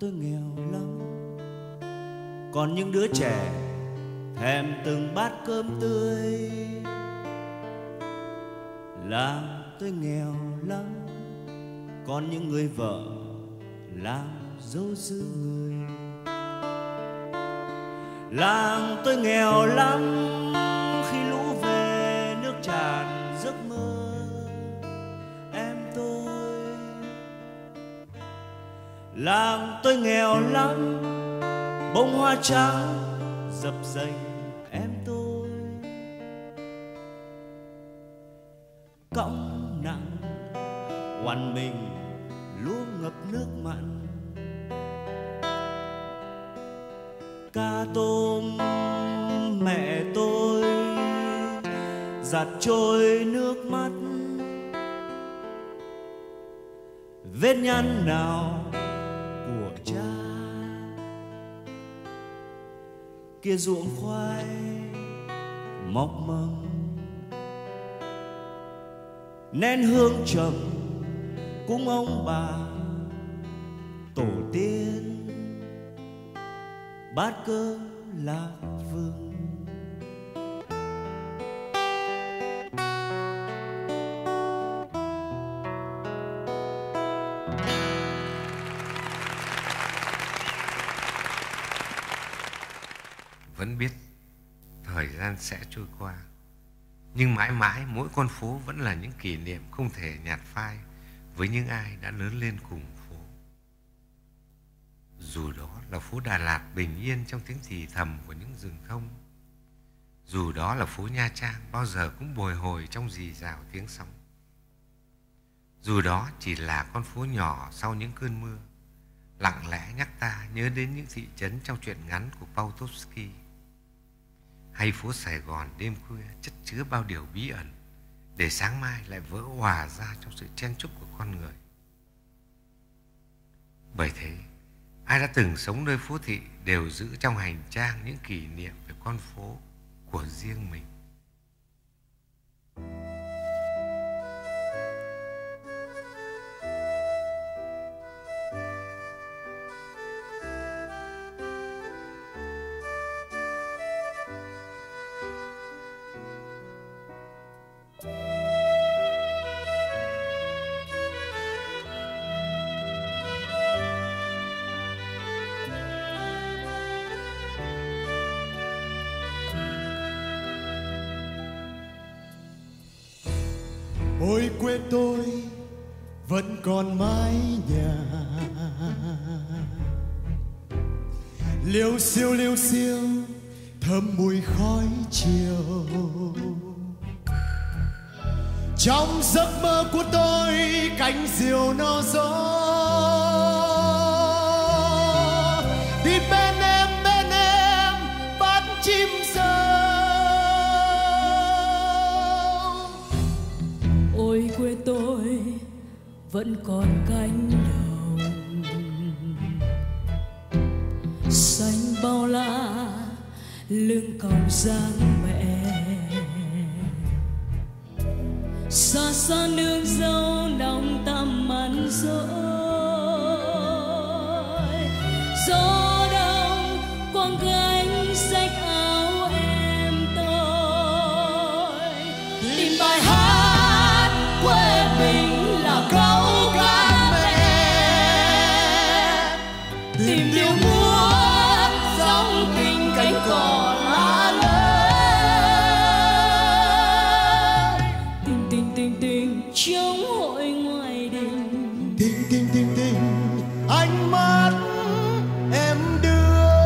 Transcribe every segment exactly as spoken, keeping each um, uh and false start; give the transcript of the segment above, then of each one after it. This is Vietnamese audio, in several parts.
tôi nghèo lắm. Còn những đứa trẻ thèm từng bát cơm tươi, làm tôi nghèo lắm. Còn những người vợ làm dâu giữ người, làm tôi nghèo lắm. Khi lũ về nước tràn giấc mơ em tôi, làm tôi nghèo lắm. Bông hoa trắng dập dềnh em tôi, cõng nặng oằn mình lúa ngập nước mặn. Ca tôm mẹ tôi giặt trôi nước mắt, vết nhăn nào của cha kia ruộng khoai mọc mầm, nén hương trầm cúng ông bà tổ tiên, bát cơm lạc vương. Vẫn biết thời gian sẽ trôi qua, nhưng mãi mãi mỗi con phố vẫn là những kỷ niệm không thể nhạt phai với những ai đã lớn lên cùng phố. Dù đó là phố Đà Lạt bình yên trong tiếng thì thầm của những rừng thông, dù đó là phố Nha Trang bao giờ cũng bồi hồi trong rì rào tiếng sóng, dù đó chỉ là con phố nhỏ sau những cơn mưa lặng lẽ nhắc ta nhớ đến những thị trấn trong truyện ngắn của Paustovsky, hay phố Sài Gòn đêm khuya chất chứa bao điều bí ẩn để sáng mai lại vỡ hòa ra trong sự chen chúc của con người. Bởi thế, ai đã từng sống nơi phố thị đều giữ trong hành trang những kỷ niệm về con phố của riêng mình. Ôi quê tôi vẫn còn mái nhà, liêu xiêu liêu xiêu thơm mùi khói chiều. Trong giấc mơ của tôi cánh diều nó gió, đi bên em bên em bát chim rơi. Quê tôi vẫn còn cánh đồng xanh bao la, lưng còng dáng mẹ. Xa xa nương dâu đồng tăm mặn rồi, gió đông quăng gánh rách áo em tôi. Tìm bài hát quê mình là câu ca mẹ, tìm điều muốn dòng tình cánh cỏ lá lớn. Tình tình tình tình trong hội ngoài đình, tình tình tình tình ánh mắt em đưa.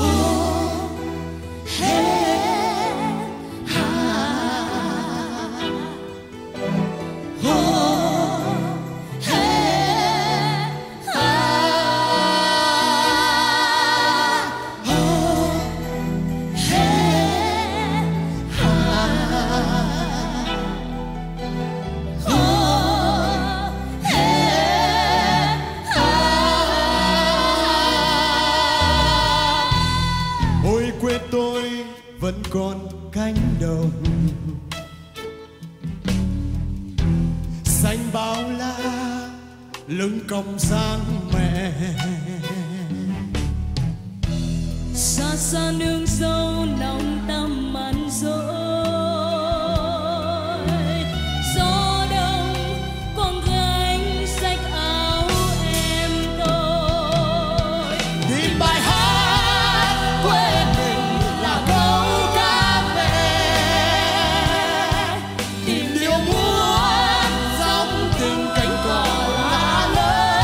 Oh, hey. Vẫn còn cánh đồng xanh bao la, lưng còng sang mẹ. Xa xa nương dâu lòng tâm mặn dối, gió đông con gánh xách áo em tôi. Vì bài hát quê mình là câu ca về tìm điều muốn dòng từng cánh cỏ lá lớn.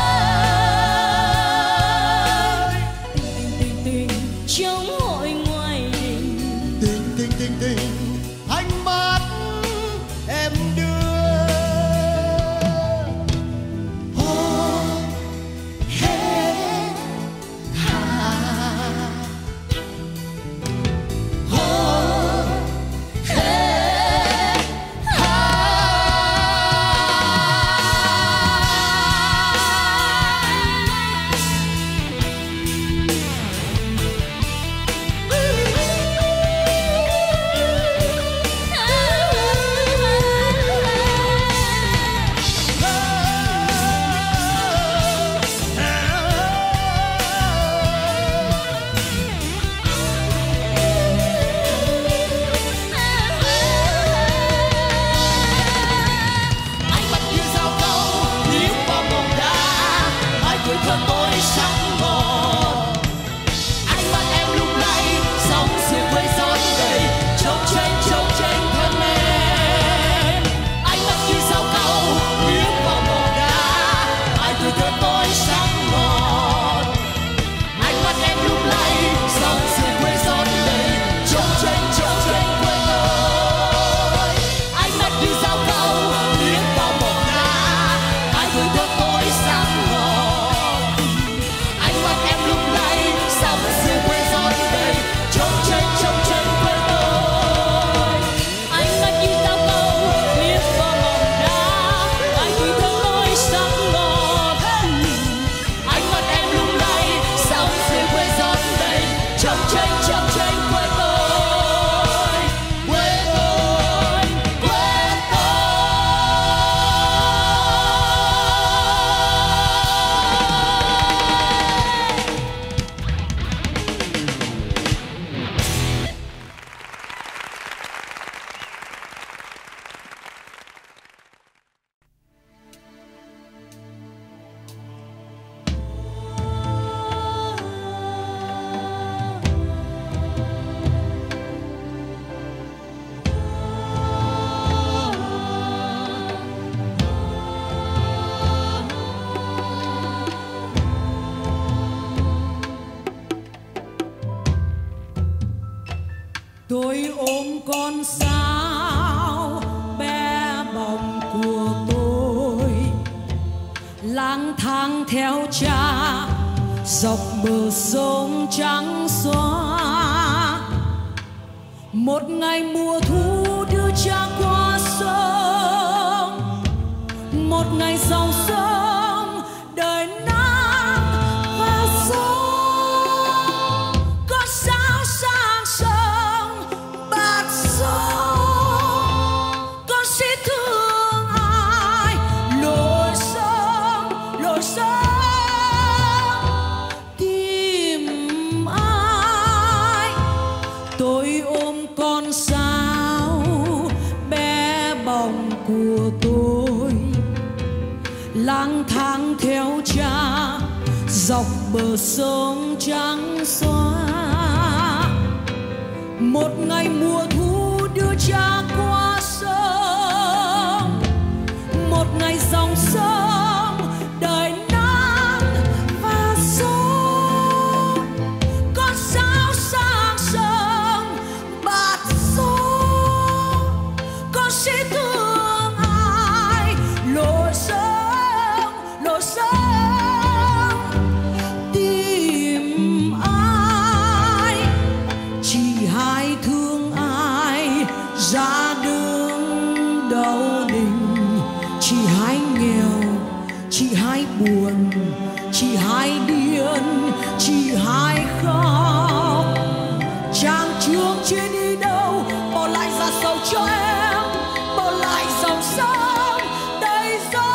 Tình tình tình trong hội ngoài đình, tình tình tình tình ánh mắt em đưa. Hò hé hà, hò hé hà. Ánh mắt như dao câu níu vào mộng đá, hai tuổi thơ tôi sóng mò. Ánh mắt em lúc này sóng dưới quê gió đầy trông tranh trông tranh thân em. Ánh mắt như dao câu níu vào mộng đá, hai tuổi thơ tôi sóng mò. Ánh mắt em lúc này sóng dưới quê gió đầy trông tranh trông tranh quê tôi. Ánh mắt như dao câu níu vào mộng đá, hai tuổi thơ tôi sóng mò. Ánh mắt em lúc này sao vẫn xưa quê gió đầy trông tranh trông tranh quê tôi. Ánh mắt như dao câu liếc vào lòng đá, anh tuổi thơ tôi sáng ngọt. Ánh mắt em lúc này sao vẫn xưa quê gió đầy trông tranh trông tranh quê tôi, quê tôi, quê tôi. Tôi ôm con sao bé bỏng của tôi, lang thang theo cha dọc bờ sông trắng xóa. Một ngày mùa thu đưa cha qua sông, một ngày sau sông đời nắng và gió. Có sao sang sông bạt gió, con sẽ thương ai lội sông lội sông tìm ai. Tôi ôm con sao bé bỏng của tôi, lang thang theo cha dọc bờ sông trắng xóa. Một ngày mùa thu đưa cha qua sông, một ngày dòng sông đời nắng và gió. Con sao sang sông bạt gió, con sẽ thương ai lội sông lội sông tìm ai. Chỉ hai thương ai ra đường đầu đình, chỉ hai nghèo, chỉ hai buồn, chỉ hai điên, chỉ hai khóc. Trang trường chưa đi đâu, bỏ lại ra sầu cho em, bỏ lại dòng sông đầy gió.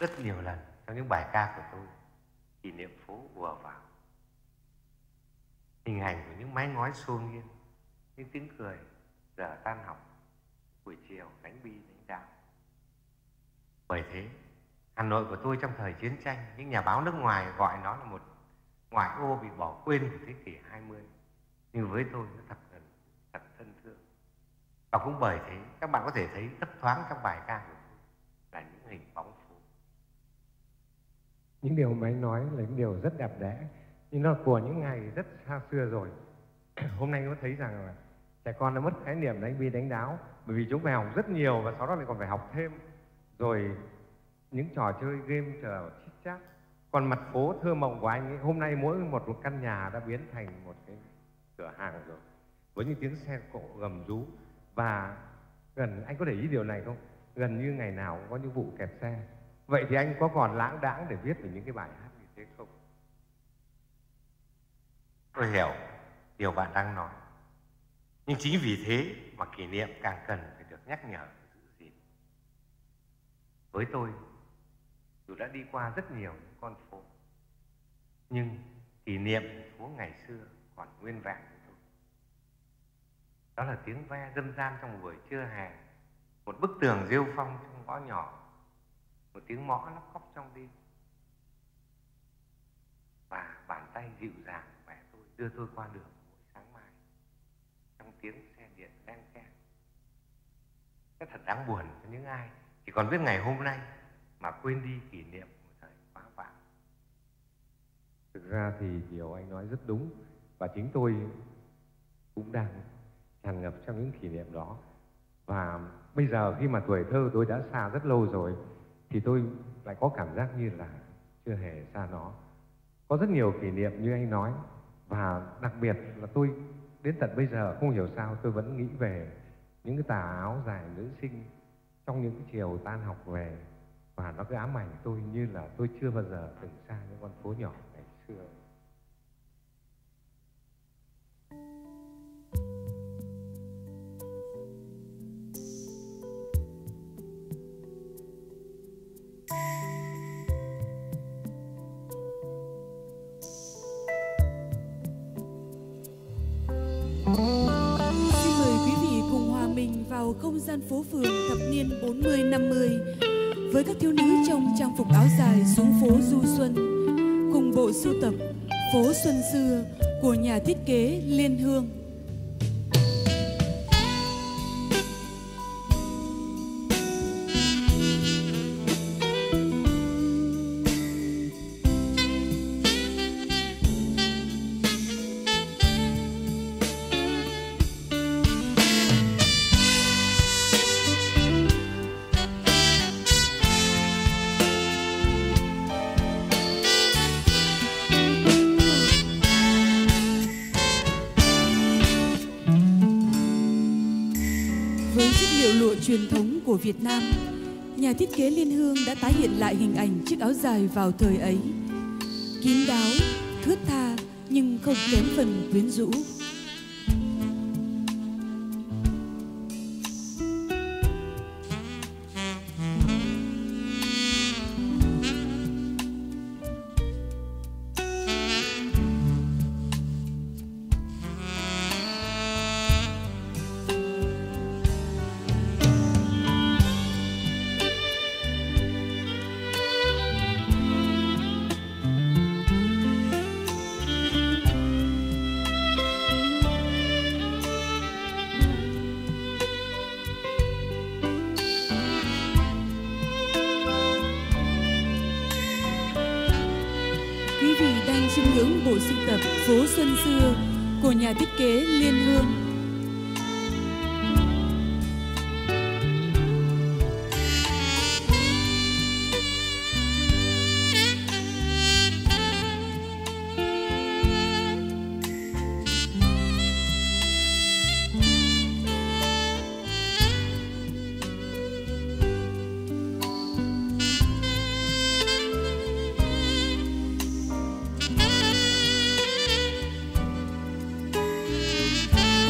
rất nhiều lần trong những bài ca của tôi. Kỷ niệm phố ùa vào, hình ảnh của những mái ngói xôn nghiêng, những tiếng cười giờ tan học, buổi chiều đánh bi đánh đao. Bởi thế, Hà Nội của tôi trong thời chiến tranh, những nhà báo nước ngoài gọi nó là một ngoại ô bị bỏ quên của thế kỷ hai mươi. Nhưng với tôi nó thật gần, thật thân thương. Và cũng bởi thế, các bạn có thể thấy thấp thoáng trong bài ca của tôi là những hình bóng phố. Những điều mà anh nói là những điều rất đẹp đẽ, nhưng nó của những ngày rất xa xưa rồi. Hôm nay có thấy rằng là trẻ con đã mất khái niệm đánh bi đánh đáo, bởi vì chúng phải học rất nhiều và sau đó lại còn phải học thêm. Rồi những trò chơi game trò chít chát. Còn mặt phố thơ mộng của anh ấy, hôm nay mỗi một căn nhà đã biến thành một cái cửa hàng rồi, với những tiếng xe cộ gầm rú. Và gần, anh có để ý điều này không? Gần như ngày nào cũng có những vụ kẹt xe. Vậy thì anh có còn lãng đãng để viết về những cái bài hát như thế không? Tôi hiểu điều bạn đang nói, nhưng chính vì thế mà kỷ niệm càng cần phải được nhắc nhở, giữ gìn. Với tôi, dù đã đi qua rất nhiều những con phố, nhưng kỷ niệm phố ngày xưa còn nguyên vẹn với tôi. Đó là tiếng ve dân gian trong buổi trưa hè, một bức tường rêu phong trong ngõ nhỏ, một tiếng mõ lóc cóc trong đêm, và bàn tay dịu dàng mẹ tôi đưa tôi qua đường mỗi sáng mai trong tiếng xe điện leng keng. Cái thật đáng buồn cho những ai chỉ còn biết ngày hôm nay mà quên đi kỷ niệm một thời quá vãng. Thực ra thì điều anh nói rất đúng, và chính tôi cũng đang tràn ngập trong những kỷ niệm đó. Và bây giờ khi mà tuổi thơ tôi đã xa rất lâu rồi, thì tôi lại có cảm giác như là chưa hề xa nó. Có rất nhiều kỷ niệm như anh nói, và đặc biệt là tôi đến tận bây giờ không hiểu sao tôi vẫn nghĩ về những cái tà áo dài nữ sinh trong những cái chiều tan học về, và nó cứ ám ảnh tôi như là tôi chưa bao giờ từng xa những con phố nhỏ ngày xưa. Xin mời quý vị cùng hòa mình vào không gian phố phường thập niên bốn mươi năm mươi với các thiếu nữ trong trang phục áo dài xuống phố du xuân cùng bộ sưu tập Phố Xuân Xưa của nhà thiết kế Liên Hương. Của Việt Nam, nhà thiết kế Liên Hương đã tái hiện lại hình ảnh chiếc áo dài vào thời ấy, kín đáo, thướt tha nhưng không kém phần quyến rũ. Phố Xuân Xưa của nhà thiết kế Liên Hương. Thank you.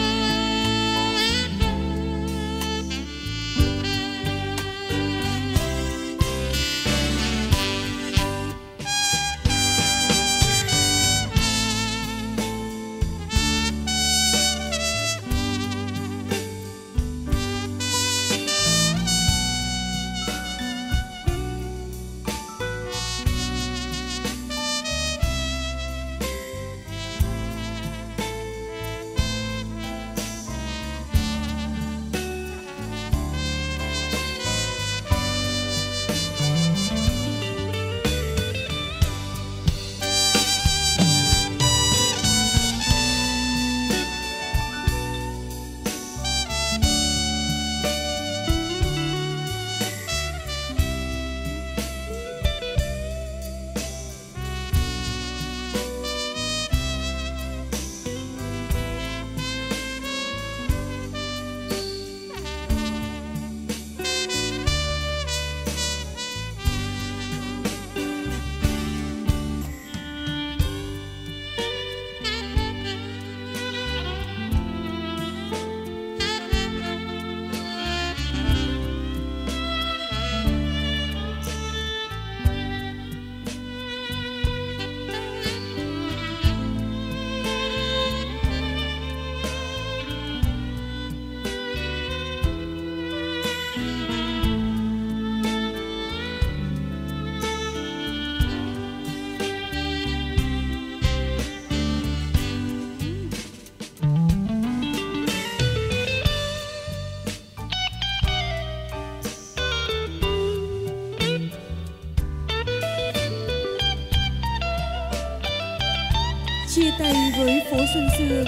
phố Xuân Xưa.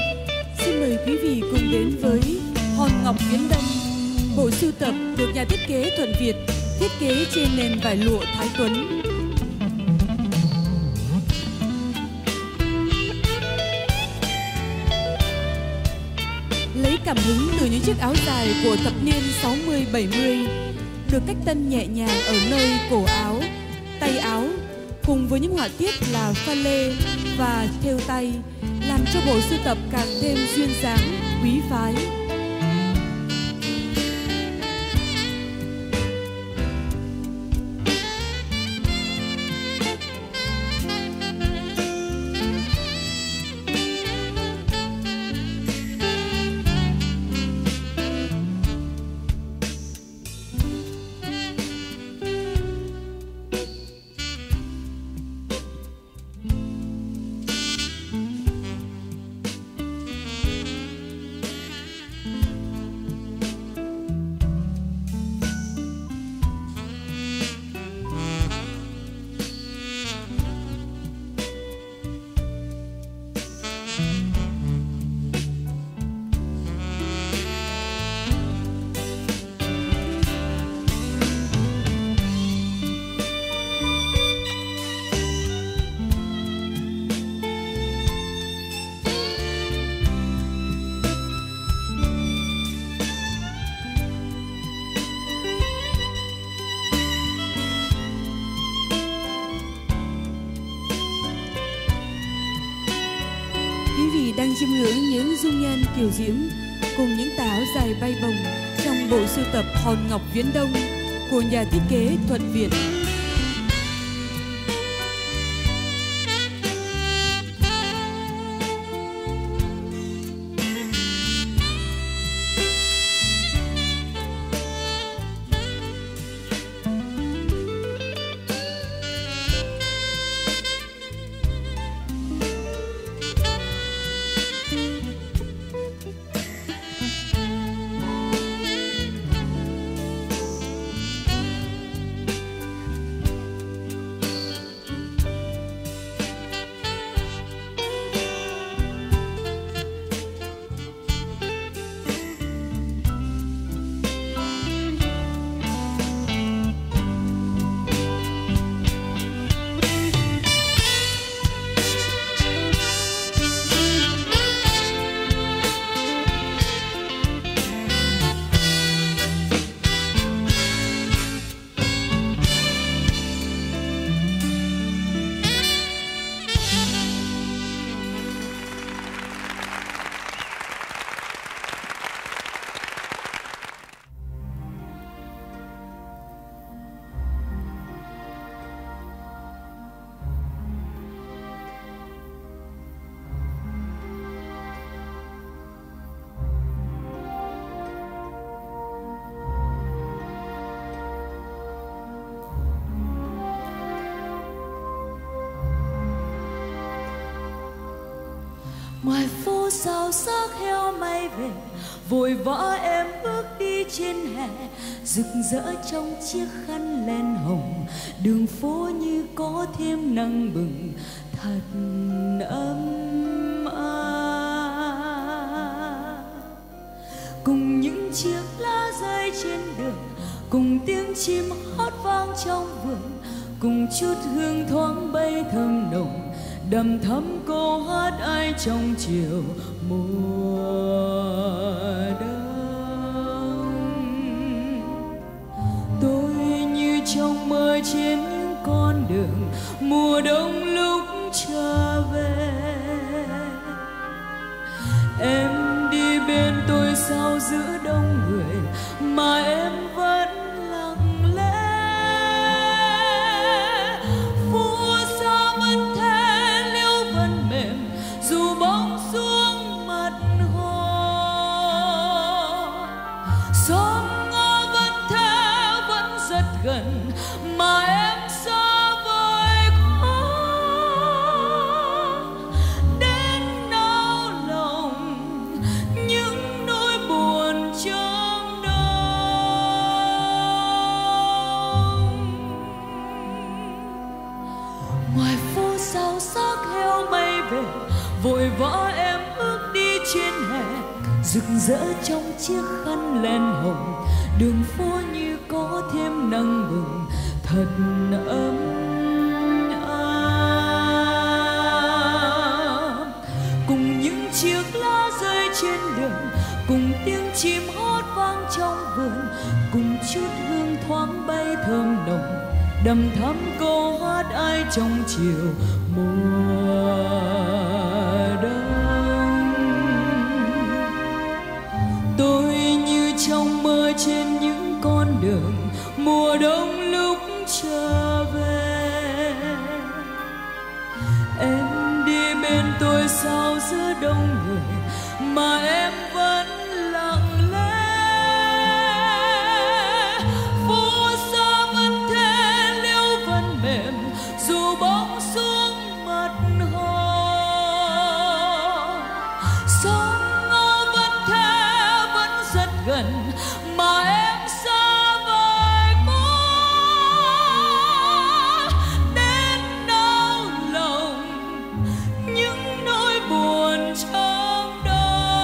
Xin mời quý vị cùng đến với Hòn Ngọc Viễn Đông, bộ sưu tập được nhà thiết kế Thuận Việt thiết kế trên nền vải lụa Thái Tuấn. Lấy cảm hứng từ những chiếc áo dài của thập niên sáu mươi bảy mươi được cách tân nhẹ nhàng ở nơi cổ áo, tay áo cùng với những họa tiết là pha lê và thêu tay làm cho bộ sưu tập càng thêm duyên dáng, quý phái. Đang chiêm ngưỡng những dung nhan kiều diễm cùng những tà áo dài bay bồng trong bộ sưu tập Hòn Ngọc Viễn Đông của nhà thiết kế Thuận Việt. Ngoài phố sao xác heo may về, vội vã em bước đi trên hè, rực rỡ trong chiếc khăn len hồng. Đường phố như có thêm nắng bừng thật ấm áp. Cùng những chiếc lá rơi trên đường, cùng tiếng chim hót vang trong vườn, cùng chút hương thoáng bay thơm nồng, đầm thấm câu hát ai trong chiều mùa đông. Tôi như trong mơ trên những con đường mùa đông lúc trở về. Em đi bên tôi sao giữa đông người mà em vẫn vội vã em rạng rỡ trong chiếc khăn len hồng, đường phố như có thêm nắng bừng thật ấm áp. Cùng những chiếc lá rơi trên đường, cùng tiếng chim hót vang trong vườn, cùng chút hương thoáng bay thơm nồng đầm thắm câu hát ai trong chiều mùa. Tôi như trong mơ trên những con đường mùa đông lúc trở về, em đi bên tôi sao giữa đông người mà em vẫn lặng lẽ. Phố xa vẫn thế, liễu vẫn mềm dù bóng xuống mặt hồ, sông vẫn thế rất gần mà em xa vời quá. Đến đau lòng những nỗi buồn trong đó.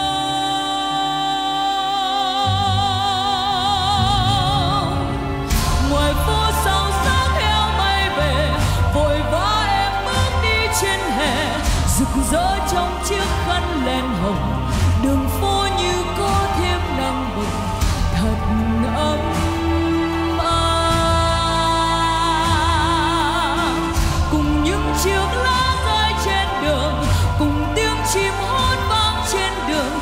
Ngoài phố sao sáng heo bay về, vội vã em bước đi trên hè rực rỡ trong chiếc khăn len hồng, đường phố như có thêm nắng bừng thật ấm áp. Cùng những chiếc lá rơi trên đường, cùng tiếng chim hót vang trên đường,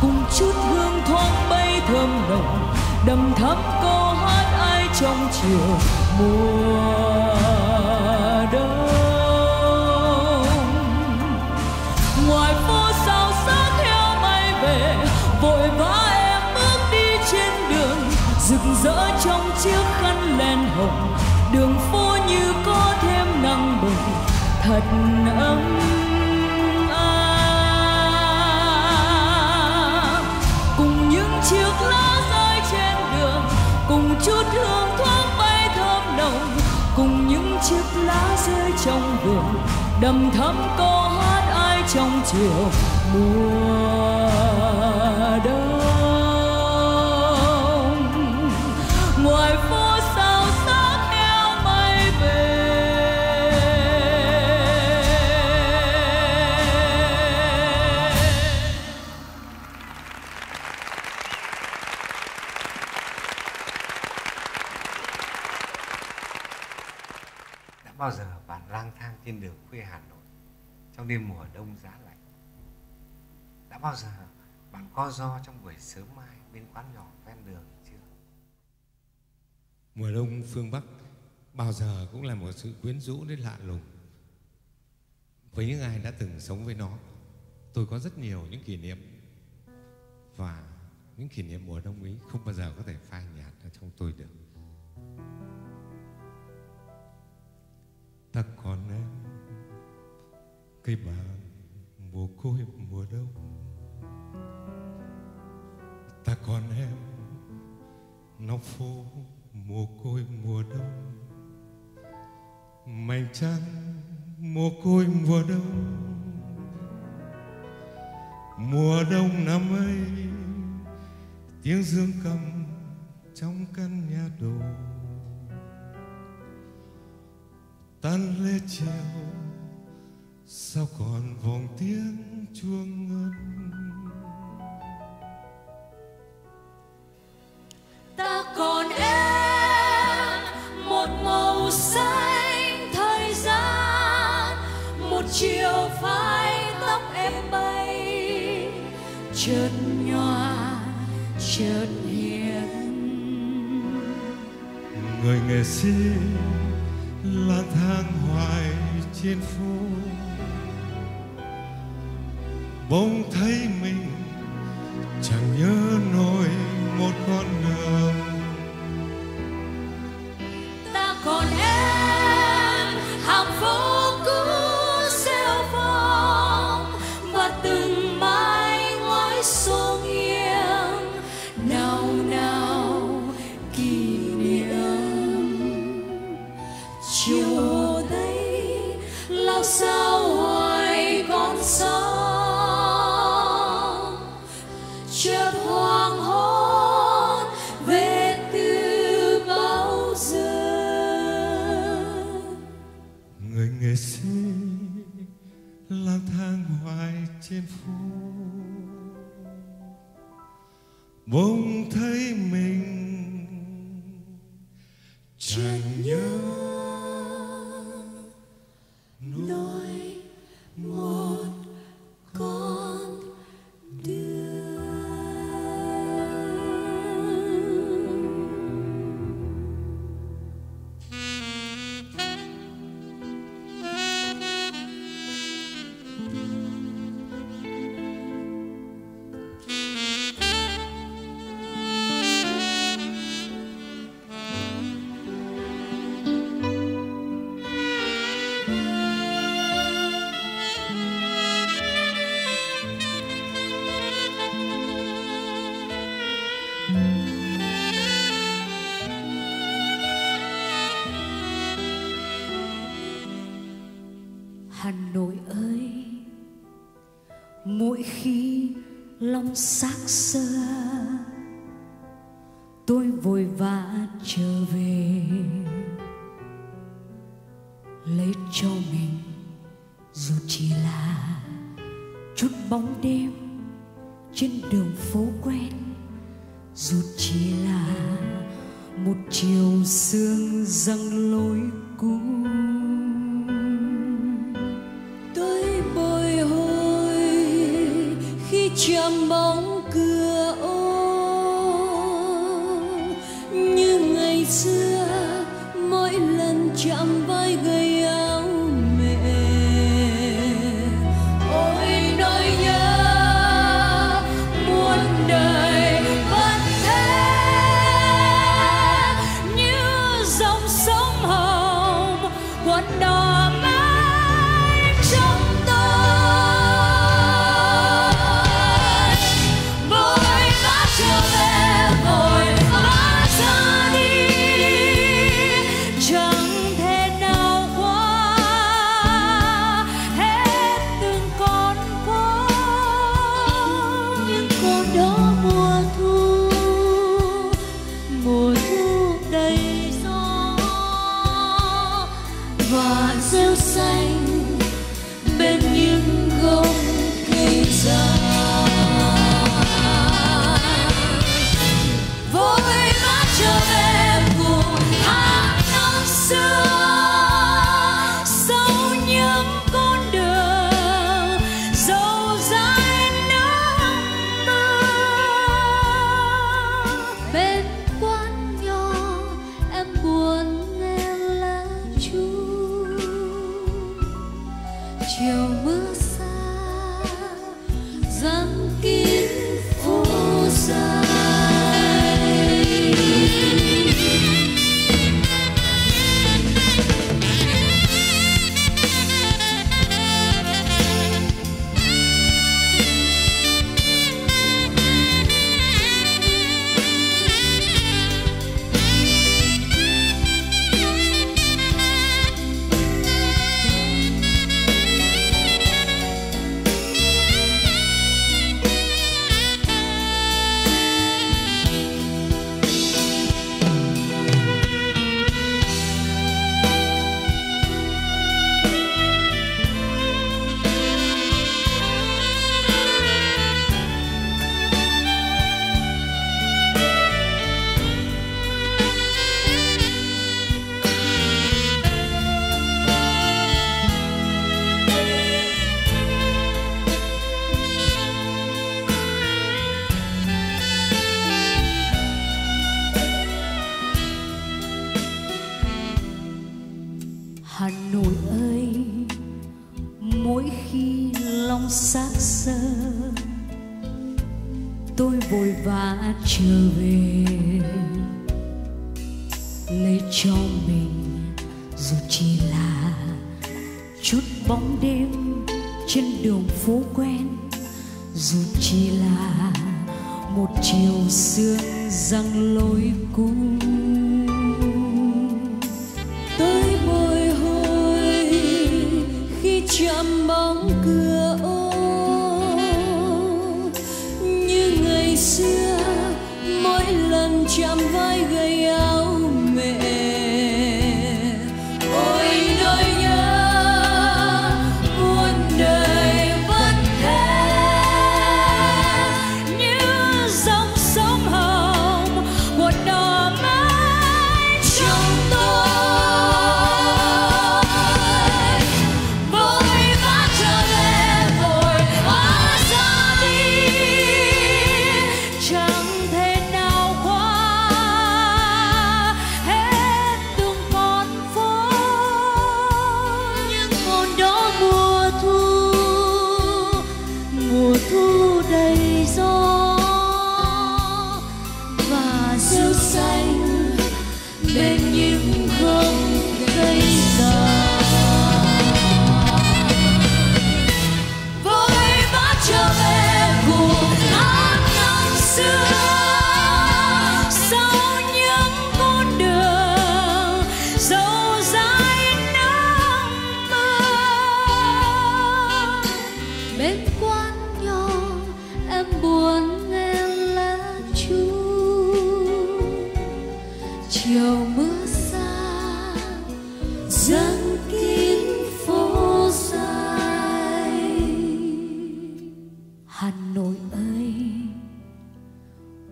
cùng chút hương thoáng bay thơm nồng đầm thắm câu hát ai trong chiều mùa đông. Ngoài phố sao sáng heo bay về, vội vã em bước đi trên đường rực rỡ trong chiếc khăn len hồng, đường phố như có thêm nắng bừng thật ấm áp. Cùng những chiếc lá rơi trên đường, cùng chút hương thoáng bay thơm nồng, cùng những chiếc lá rơi trong đường đầm thắm câu hát ai trong chiều mùa đông. Ngoài phố sao sáng heo bay về, đã bao giờ bạn lang thang trên đường khuya Hà Nội trong đêm mùa đông giá lạnh? Đã bao giờ bạn co ro trong buổi sớm mai bên quán nhỏ ven đường chưa? Mùa đông phương Bắc bao giờ cũng là một sự quyến rũ đến lạ lùng. Với những ai đã từng sống với nó, tôi có rất nhiều những kỷ niệm, và những kỷ niệm mùa đông ấy không bao giờ có thể phai nhạt ở trong tôi được. Ta còn em, cây bàng mồ côi mùa đông. Ta còn em, nóc phố mồ côi mùa đông. Mảnh trăng mồ côi mùa đông. Mùa đông năm ấy, tiếng dương cầm trong căn nhà đồ. Tan lễ chiều, sao còn vòng tiếng chuông ngân. Ta còn em, một màu xanh thời gian, một chiều phai tóc em bay, chợt nhòa chợt hiền. Người nghệ sĩ lang thang hoài trên phố, bỗng thấy mình chẳng nhớ nổi một con đường. Ta còn em, hàng phố cứ rêu phong và từng mái ngói xô nghiêng, nào nào kỷ niệm chiều tây lao sao hoài còn sống. Chợt bỗng thấy mình chẳng nhớ nỗi một con đường. Lòng xác xơ tôi vội vã trở về, lấy cho mình dù chỉ là chút bóng đêm trên đường phố quen, dù chỉ là một chiều sương dâng lối cũ. Trong bóng cửa ô như ngày xưa, mỗi lần chạm vai gầy áo mẹ, ôi nỗi nhớ muôn đời vẫn thế, như dòng sông hồng quấn đò mãi trong. Trở về lấy cho mình dù chỉ là chút bóng đêm trên đường phố quen, dù chỉ là một chiều sương dăng lối cũ. Tôi bồi hồi khi chạm bóng cửa ô như ngày xưa, mỗi lần chạm vai gầy áo mẹ, ôi nỗi nhớ muôn đời vẫn thế,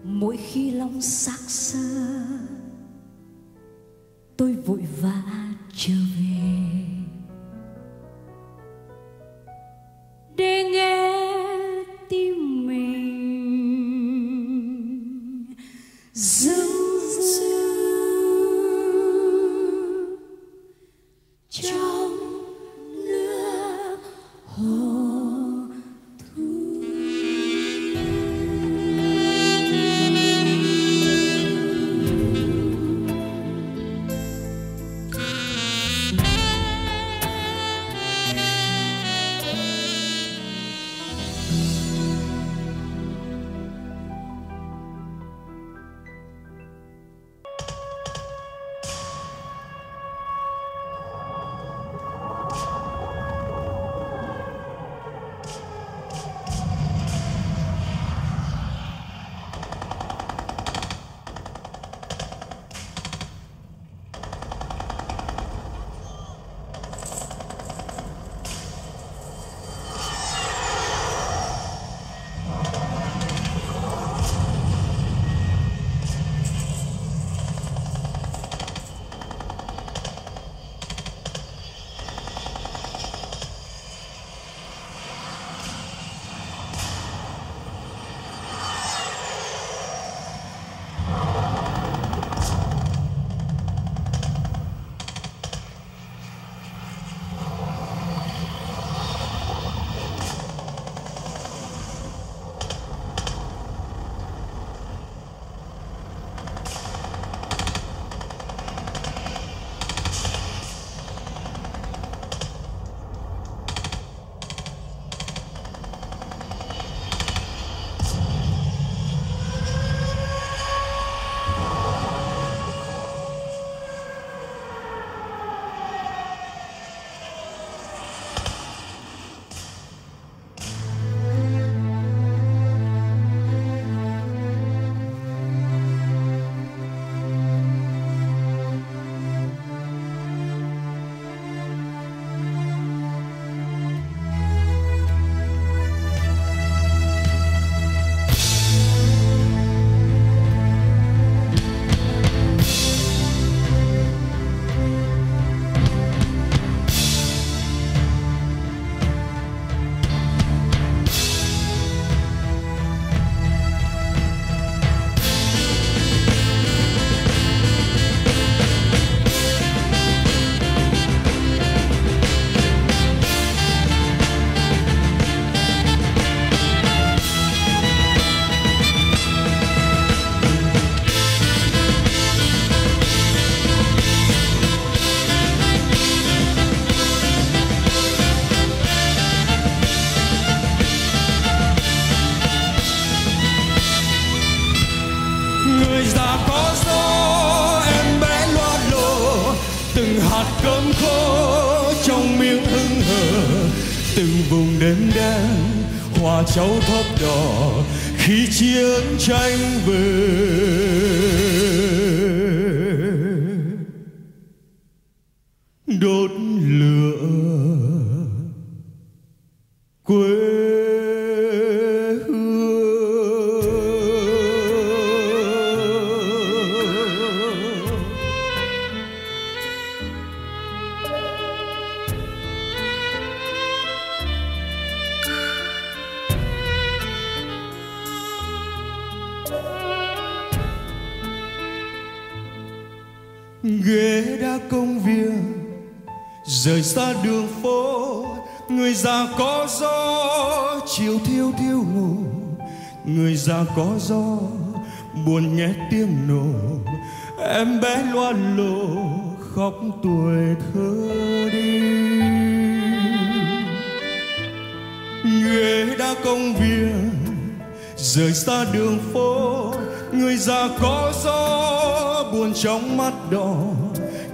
Mỗi khi lòng xác xơ, tôi vội vã trở về để nghe tim mình dưng dư trong nước hồ. Cháu thấp đỏ khi chiến tranh về. Đốt lửa quê hương. Ghế đá công viên rời xa đường phố, người già có gió chiều thiêu thiêu ngủ, người già có gió buồn nghe tiếng nổ, em bé loa lổ khóc tuổi thơ đi. Ghế đá công viên rời xa đường phố, người già có gió buồn trong mắt đỏ,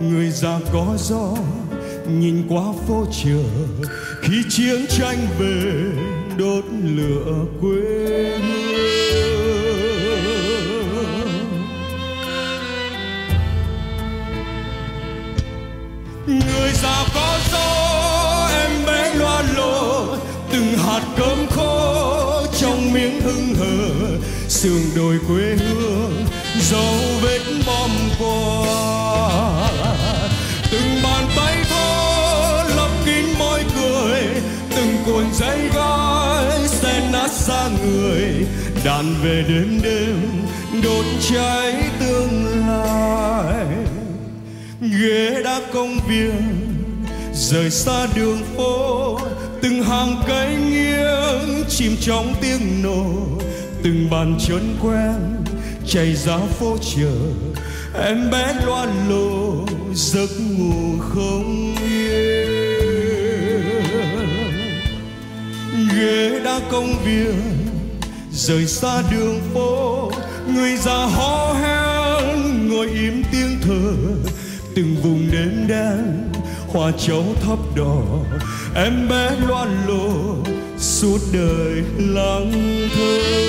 người già có gió nhìn qua phố chợ khi chiến tranh về. Đốt lửa quê hương, người già có gió em bé loa lổ, từng hạt cơm khô trong miếng hưng hờ sương đồi quê hương dấu vết bom qua, từng bàn tay thô lấp kín môi cười, từng cuộn dây gai xé nát ra người, đàn về đêm đêm đốt cháy tương lai. Ghế đã công viên rời xa đường phố, từng hàng cây nghiêng chìm trong tiếng nổ, từng bàn chân quen chảy ra phố chợ, em bé loan lô giấc ngủ không yên. Ghế đã công viên rời xa đường phố, người già hó hén ngồi im tiếng thở, từng vùng đêm đen hoa trấu thấp đỏ, em bé loan lô suốt đời lắng thơ.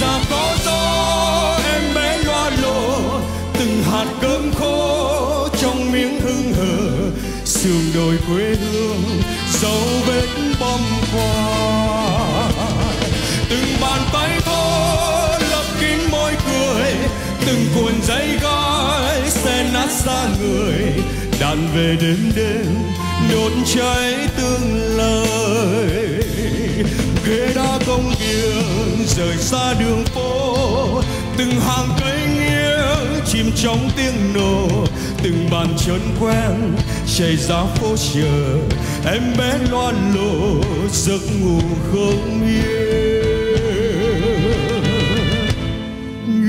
Giáo phố chờ em bé loan lô giấc ngủ không yên.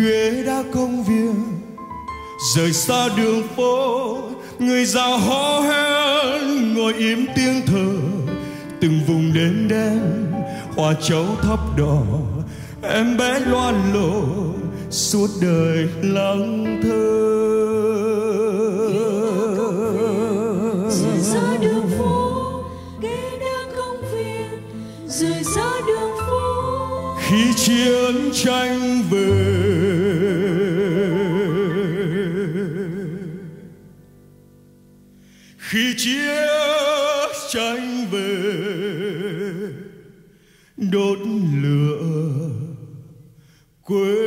Ghế đã công viên rời xa đường phố, người già hó hén ngồi im tiếng thở, từng vùng đêm đen hoa trấu thấp đỏ, em bé loan lô suốt đời lắng thơ. Khi chiến tranh về Khi chiến tranh về đốt lửa quê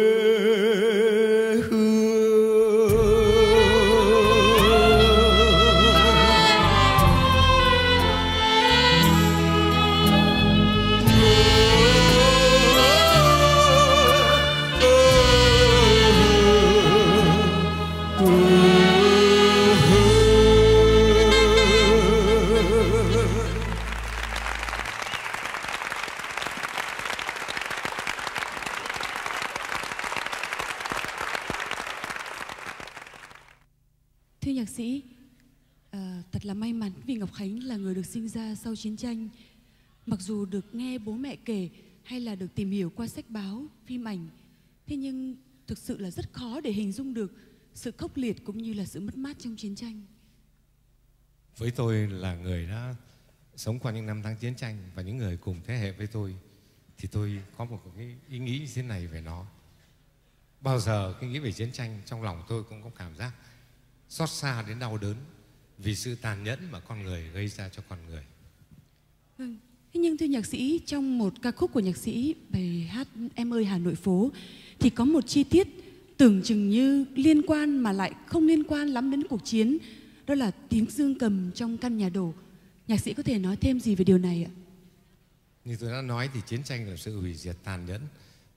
sau chiến tranh. Mặc dù được nghe bố mẹ kể hay là được tìm hiểu qua sách báo, phim ảnh, thế nhưng thực sự là rất khó để hình dung được sự khốc liệt cũng như là sự mất mát trong chiến tranh. Với tôi là người đã sống qua những năm tháng chiến tranh và những người cùng thế hệ với tôi, thì tôi có một cái ý nghĩ như thế này về nó. Bao giờ cái nghĩ về chiến tranh trong lòng tôi cũng có cảm giác xót xa đến đau đớn vì sự tàn nhẫn mà con người gây ra cho con người. Vâng. Thế nhưng thưa nhạc sĩ, trong một ca khúc của nhạc sĩ, bài hát Em ơi Hà Nội phố, thì có một chi tiết tưởng chừng như liên quan mà lại không liên quan lắm đến cuộc chiến, đó là tiếng dương cầm trong căn nhà đổ. Nhạc sĩ có thể nói thêm gì về điều này ạ? Như tôi đã nói thì chiến tranh là sự hủy diệt tàn nhẫn.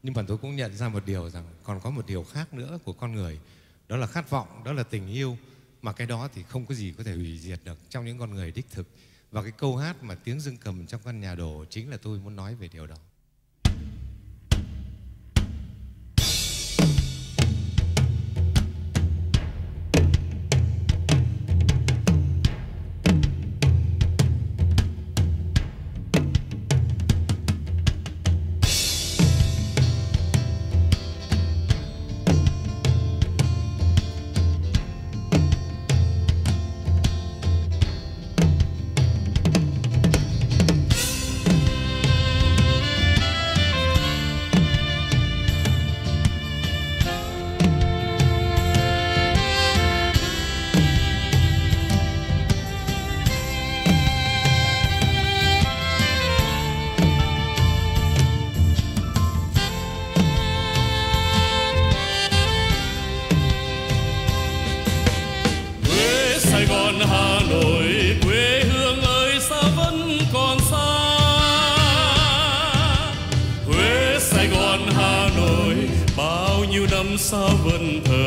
Nhưng mà tôi cũng nhận ra một điều rằng còn có một điều khác nữa của con người. Đó là khát vọng, đó là tình yêu. Mà cái đó thì không có gì có thể hủy diệt được trong những con người đích thực. Và cái câu hát mà tiếng dương cầm trong căn nhà đổ chính là tôi muốn nói về điều đó. Hãy subscribe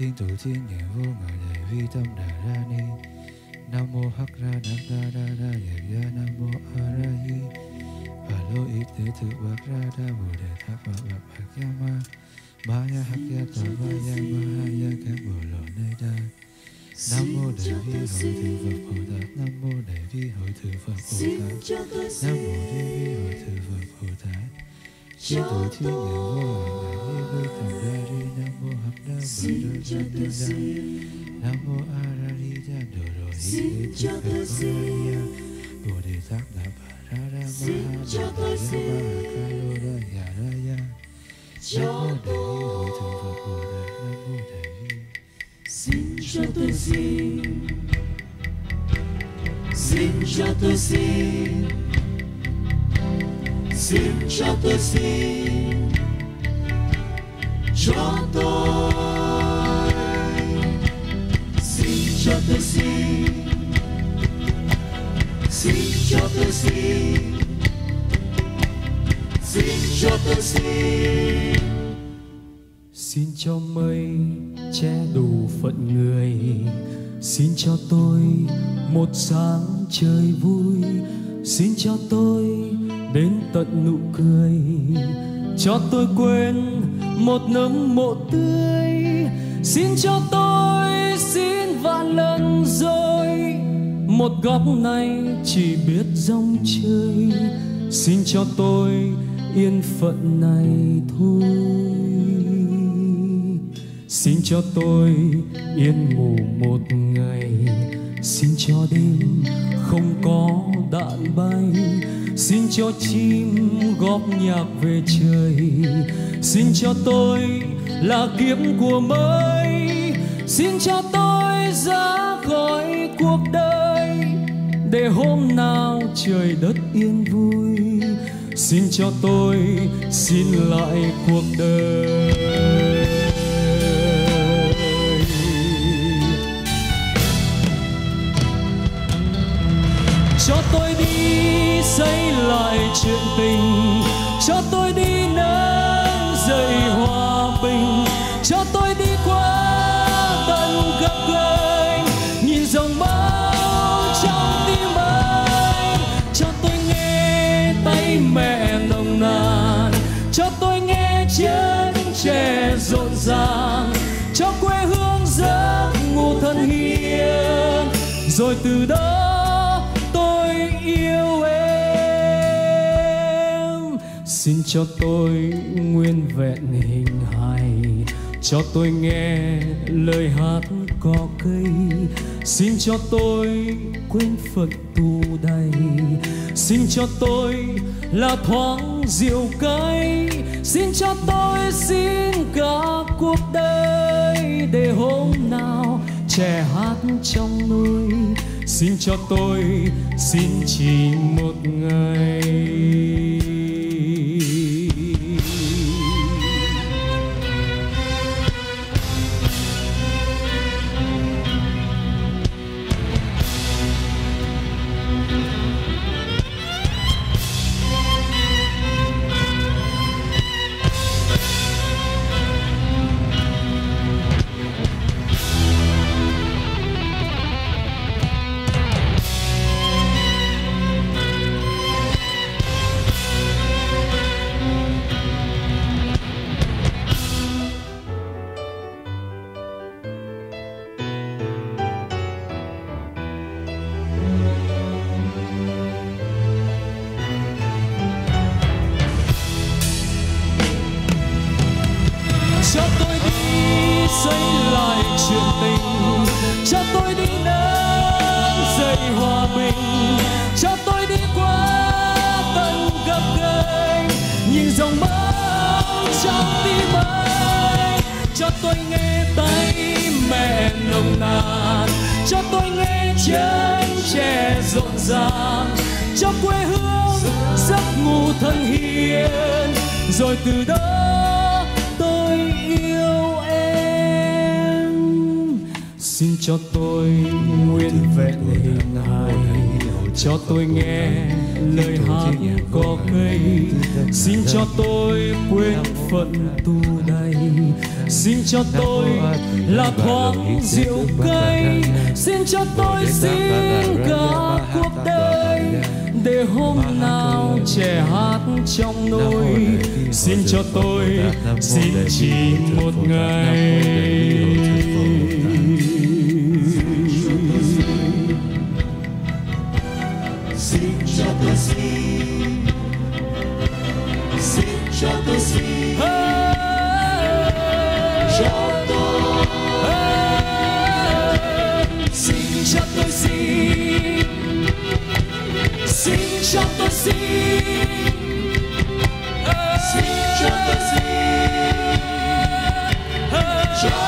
Thiên thủ thiên nhẹ vô ngại đại vi tâm đà ra ni. Nam mô hắc ra nam ta ra ra giải ra nam mô a ra hi. Và lô ít thế tự bạc ra đa bồ đề tháp và bạc bạc ya ma. Ma ya hắc ya ta ma ya ma ha ya các bồ lô nơi đa. Nam mô đại vi hội thượng Phật Bồ Tát. Nam mô đại vi hội thượng Phật Bồ Tát. Nam mô đại vi hội thượng Phật Bồ Tát. Thiên thủ thiên nhẹ vô ngại đại vi tâm đà ra ni. Nam mô hắc ra bồ đề ra nam mô a ra ni ra đồ đồ hi cho tôi xin bồ đề giác đà bà ra ra ma cho tôi xin ca lô ra ya ra ya cho tôi hồi thượng Phật Bồ Tát. Nam mô đại bi xin cho tôi xin xin cho tôi xin xin cho tôi xin cho tôi xin cho tôi xin xin cho tôi xin xin cho tôi xin xin cho mây che đủ phận người, xin cho tôi một sáng trời vui, xin cho tôi đến tận nụ cười, cho tôi quên một nấm mộ tươi, xin cho tôi xin vạn lần rồi một góc này chỉ biết rong chơi, xin cho tôi yên phận này thôi, xin cho tôi yên ngủ một ngày, xin cho đêm không có đạn bay, xin cho chim góp nhạc về trời, xin cho tôi là kiếm của mới, xin cho tôi ra khỏi cuộc đời để hôm nào trời đất yên vui, xin cho tôi xin lại cuộc đời. Cho tôi đi xây lại chuyện tình, cho tôi đi nắng dậy hòa bình, cho tôi đi qua tận gấp gành, nhìn dòng máu trong tim anh, cho tôi nghe tay mẹ nồng nàn, cho tôi nghe tiếng trẻ rộn ràng, cho quê hương giấc ngủ thân hiền, rồi từ đó yêu em. Xin cho tôi nguyên vẹn hình hài, cho tôi nghe lời hát cỏ cây, xin cho tôi quên phận tù đầy, xin cho tôi là thoáng rượu cay, xin cho tôi xin cả cuộc đời để hôm nào trẻ hát trong núi, xin cho tôi xin chỉ một ngày. Xin cho tôi quên phận tù này, xin cho tôi là thoáng diệu cây, xin cho tôi xin cả cuộc đời để hôm nào trẻ hát trong nôi. Xin cho tôi, xin chỉ một ngày. Xin cho tôi xin, xin cho tôi xin, cho tôi xin, cho tôi xin, xin cho tôi xin, xin cho tôi xin, cho tôi.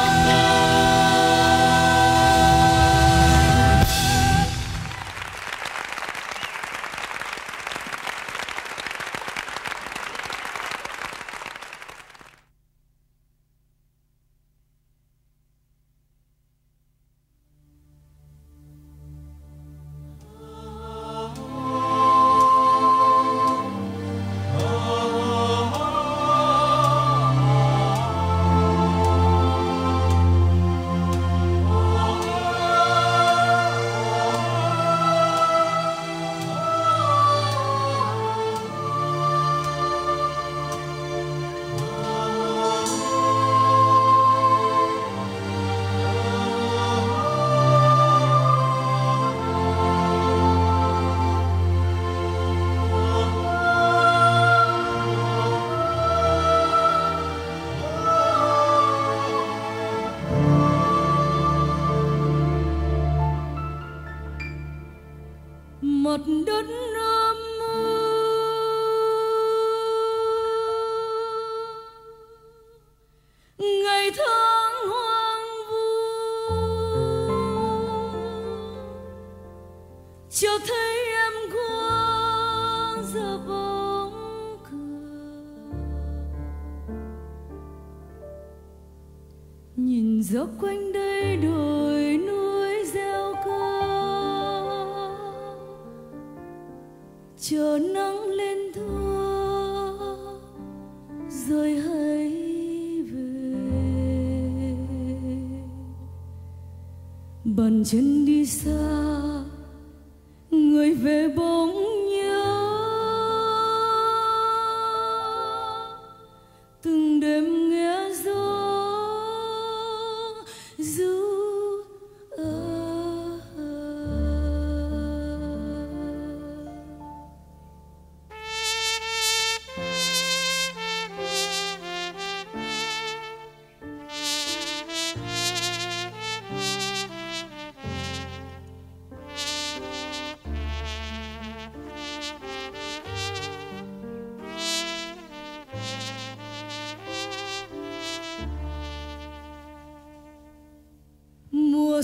Dốc quanh đây đồi núi gieo ca, chờ nắng lên thua rồi hãy về. Bàn chân đi xa, người về bóng nhớ. Từng đêm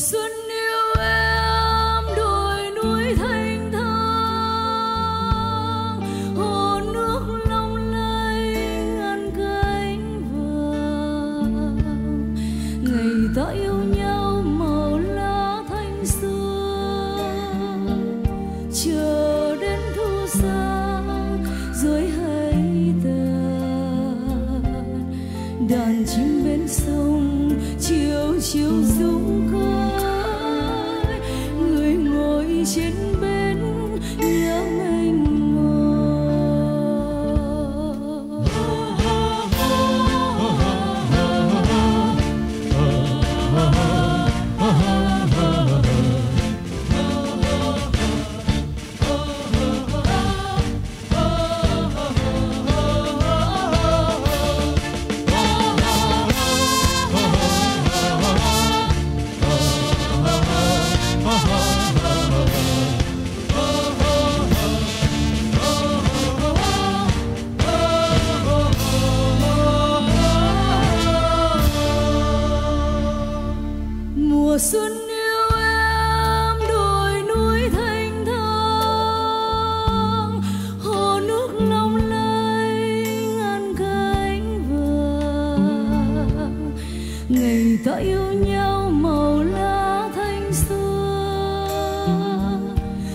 xuân yêu em, đồi núi thanh thang, hồ nước long lanh ngăn cánh vàng. Ngày ta yêu nhau màu lá thanh xuân, chờ đến thu xa rồi hãy tàn. Đàn chim bên sông chiều chiều rung ca, trên bến nhớ mênh mông.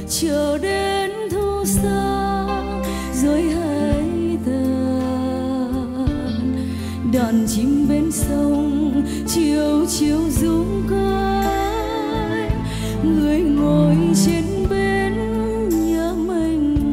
Chờ đến thu xa rồi hãy ta đàn chim bên sông chiều chiều ru cánh, người ngồi trên bến nhớ mình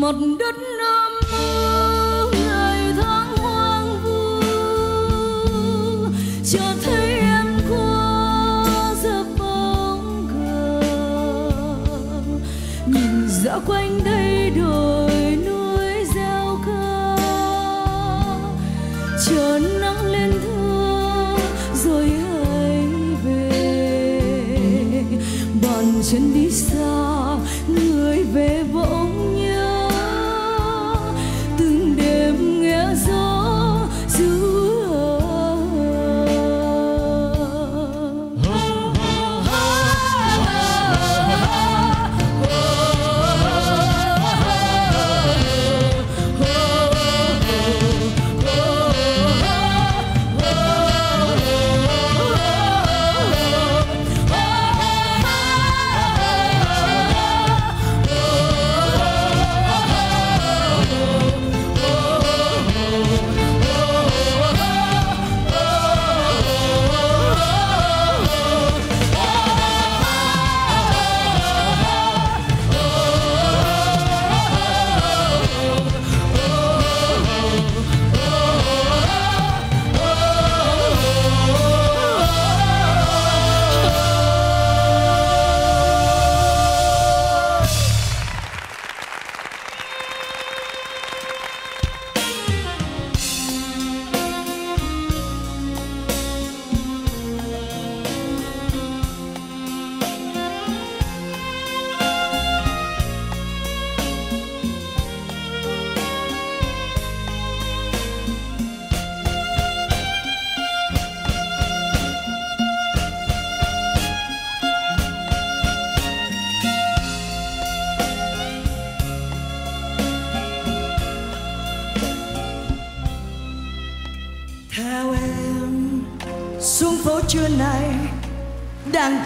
một đất Nam mơ ngày tháng hoang vu chờ thấy em qua giấc bóng cờ nhìn dã quanh đây đồi núi reo ca chờ nắng lên thưa rồi hãy về bàn chân đi xa người về bỗng nhiên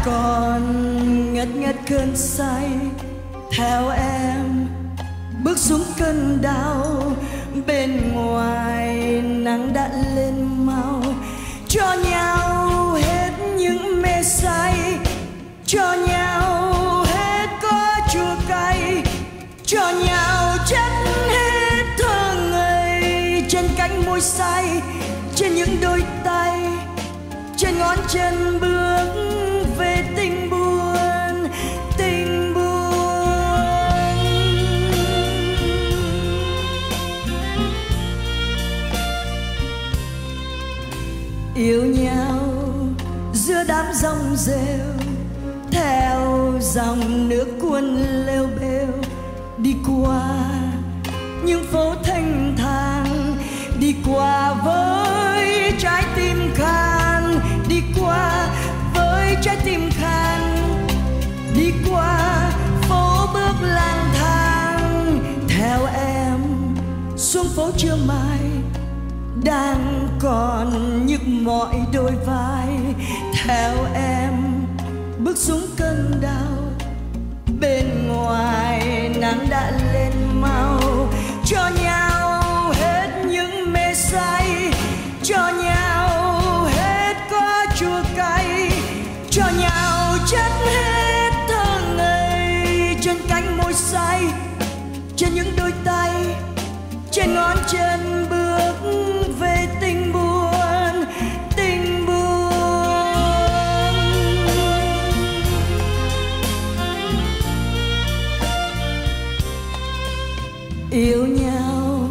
còn ngất ngất cơn say. Theo em bước xuống cơn đau, bên ngoài nắng đã lên mau, cho nhau hết những mê say, cho nhau hết có chua cay, cho nhau chất hết thơ ngây. Trên cánh môi say, trên những đôi tay, trên ngón chân bước về tình buồn, tình buồn. Yêu nhau giữa đám rong rêu, theo dòng nước cuốn lêu bêu, đi qua những phố thanh thang, đi qua với trái tim khan, đi qua trái tim khan, đi qua phố bước lang thang. Theo em xuống phố trưa mai đang còn nhức mỏi đôi vai. Theo em bước xuống cơn đau, bên ngoài nắng đã lên mau, cho nhau hết những mê say, cho nhau hết có chua cay, cho nhau chất hết thơ ngây. Trên cánh môi say, trên những đôi tay, trên ngón chân bước về tình buồn, tình buồn. Yêu nhau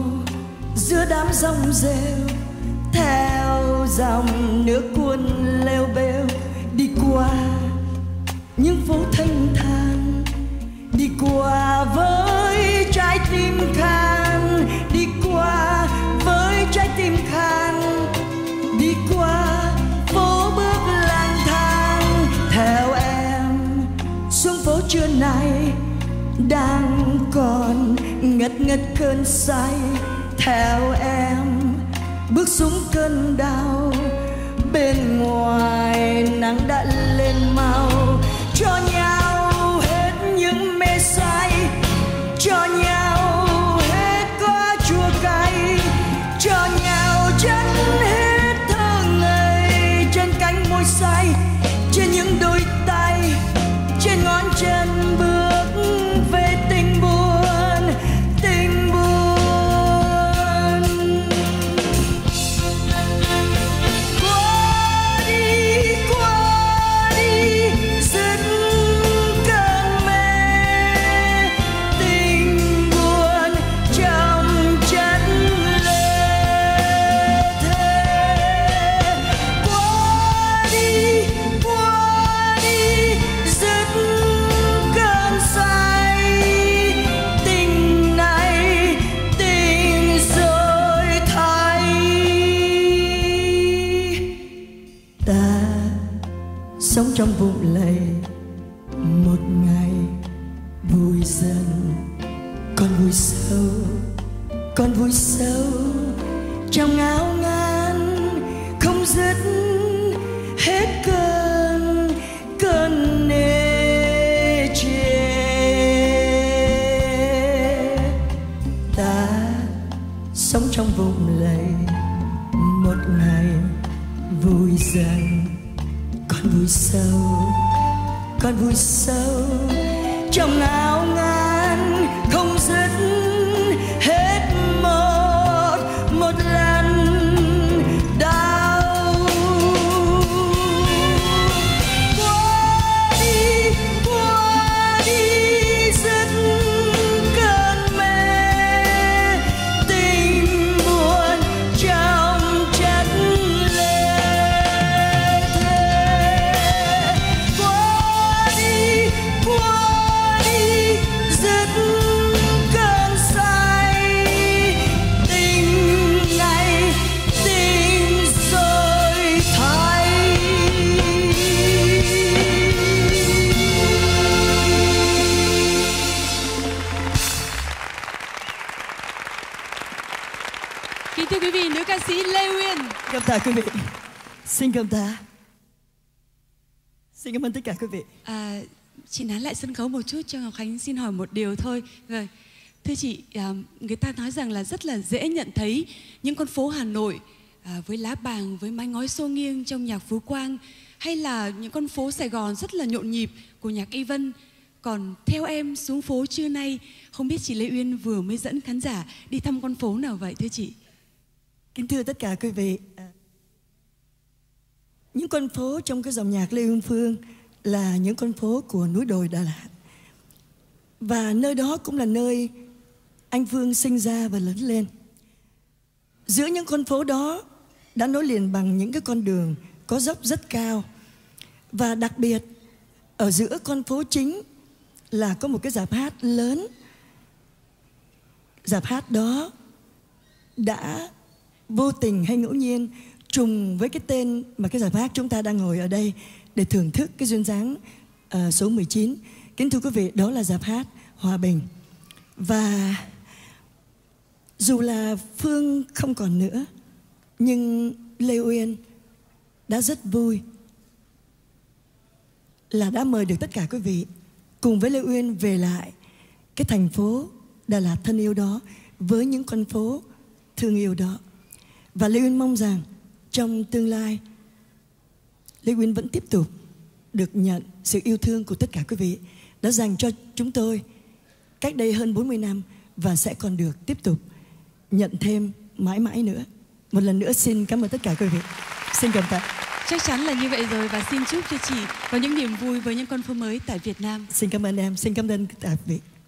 giữa đám rong rêu, theo dòng nước cuốn lêu bêu, đi qua những phố thanh thang, đi qua với trái tim khan, đi qua với trái tim khan, đi qua phố bước lang thang. Theo em xuống phố trưa nay đang còn ngất ngất cơn say. Theo em bước xuống cơn đau, bên ngoài nắng đã lên mau. Cho nhau hết những mê say, cho nhau hết quá chua cay, cho nhau chân hết thơ ngây. Trên cánh môi say, trên những đôi tay, trên ngón chân bước về tình buồn, tình buồn. Qua đi, qua đi, dứt cơn mê. Tình buồn trong chất lệ thế. Qua đi, qua đi, dứt cơn say. Tình này, tình rồi thay. Ta sống trong vùng lầy, một ngày vui dần, con vui sâu, con vui sâu trong ngao ngán không dứt hết cơn cơn nê chê. Ta sống trong vùng lầy, một ngày vui dần, con vui sâu, con vui sâu trong ngao ngán không dứt hết một một lần đau. Qua đi, qua đi, dứt cơn mê. Tình buồn trong chất lệ thế. Qua đi, qua đi, dứt cơn say. Tình này, tình rồi thay. Kính thưa quý vị, nữ ca sĩ Lê Uyên. Cảm tạ quý vị. Xin cảm tạ. Xin cảm ơn tất cả quý vị. À, chị nán lại sân khấu một chút cho Ngọc Khánh xin hỏi một điều thôi. Rồi. Thưa chị, à, người ta nói rằng là rất là dễ nhận thấy những con phố Hà Nội à, với lá bàng, với mái ngói xô nghiêng trong nhạc Phú Quang, hay là những con phố Sài Gòn rất là nhộn nhịp của nhạc Y Vân. Còn theo em xuống phố trưa nay, không biết chị Lê Uyên vừa mới dẫn khán giả đi thăm con phố nào vậy thưa chị? Kính thưa tất cả quý vị, à, những con phố trong cái dòng nhạc Lê Hương Phương là những con phố của núi đồi Đà Lạt. Và nơi đó cũng là nơi anh Phương sinh ra và lớn lên. Giữa những con phố đó đã nối liền bằng những cái con đường có dốc rất cao. Và đặc biệt, ở giữa con phố chính là có một cái rạp hát lớn. Rạp hát đó đã vô tình hay ngẫu nhiên trùng với cái tên mà cái rạp hát chúng ta đang ngồi ở đây để thưởng thức cái duyên dáng uh, số mười chín. Kính thưa quý vị, đó là rạp hát Hòa Bình. Và dù là Phương không còn nữa, nhưng Lê Uyên đã rất vui là đã mời được tất cả quý vị cùng với Lê Uyên về lại cái thành phố Đà Lạt thân yêu đó, với những con phố thương yêu đó. Và Lê Uyên mong rằng trong tương lai, Lê Uyên vẫn tiếp tục được nhận sự yêu thương của tất cả quý vị đã dành cho chúng tôi cách đây hơn bốn mươi năm, và sẽ còn được tiếp tục nhận thêm mãi mãi nữa. Một lần nữa xin cảm ơn tất cả quý vị. Xin cảm tạ. Chắc chắn là như vậy rồi, và xin chúc cho chị có những niềm vui với những con phố mới tại Việt Nam. Xin cảm ơn em, xin cảm ơn tất cả quý vị.